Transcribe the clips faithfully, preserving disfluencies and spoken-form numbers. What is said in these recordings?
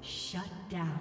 Shut down.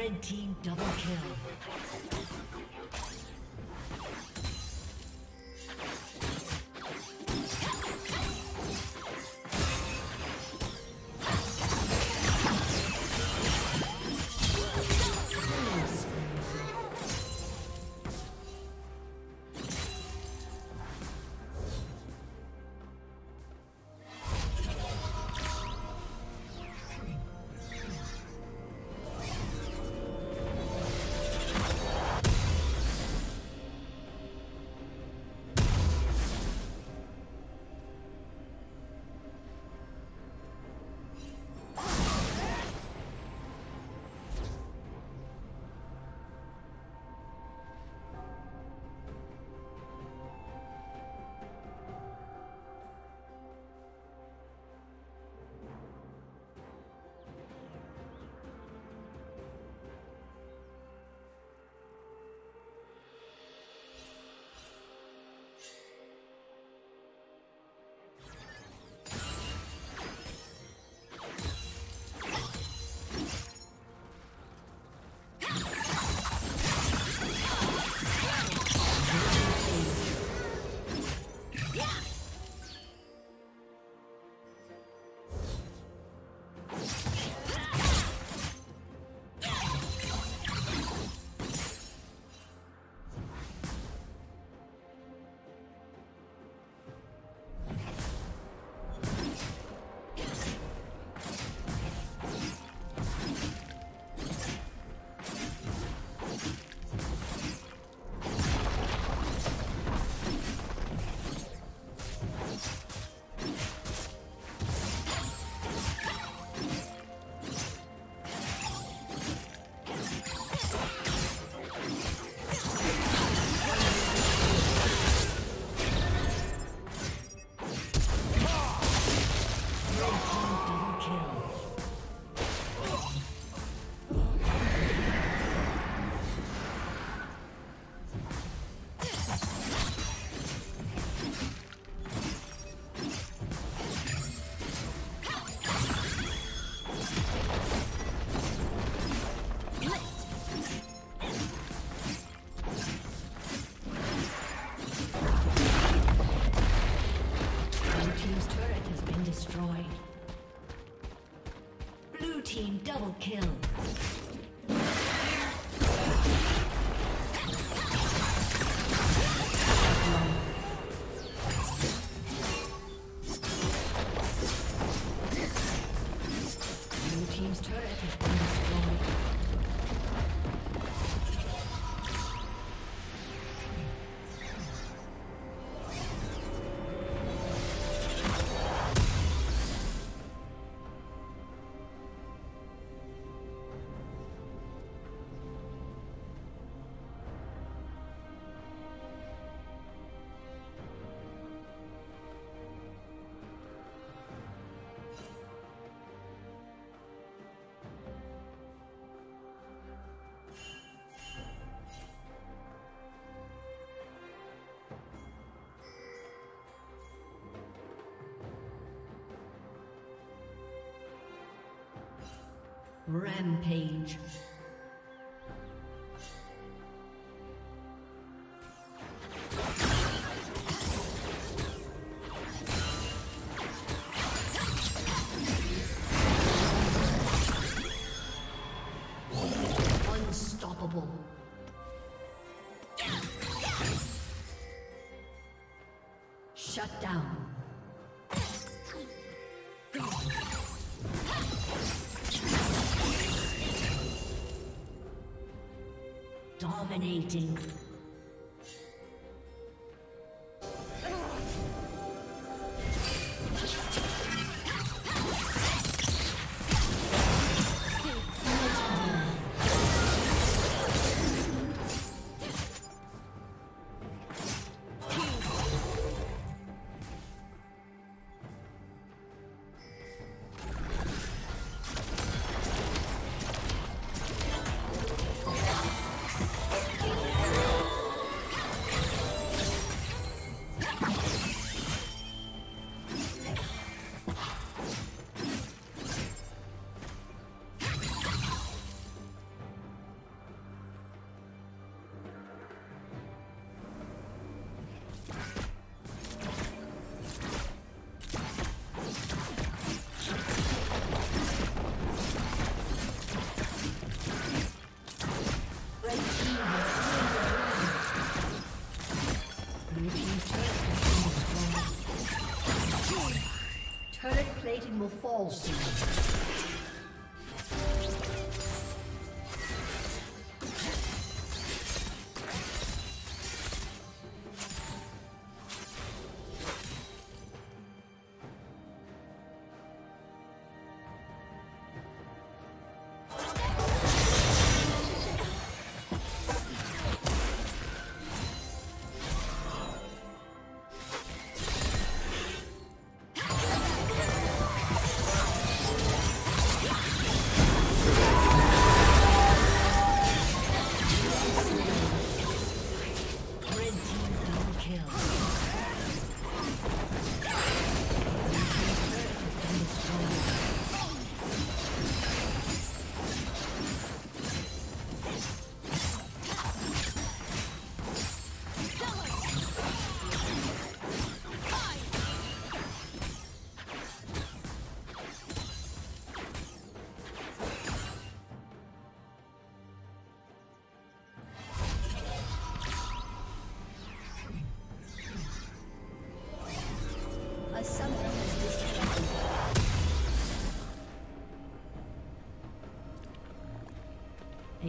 Red team double kill. Rampage. Unstoppable. Shut down. Dominating. Oh, will fall soon.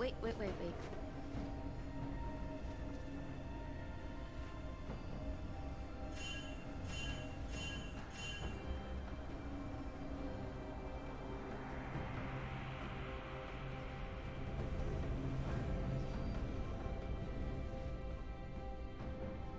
Wait, wait, wait, wait.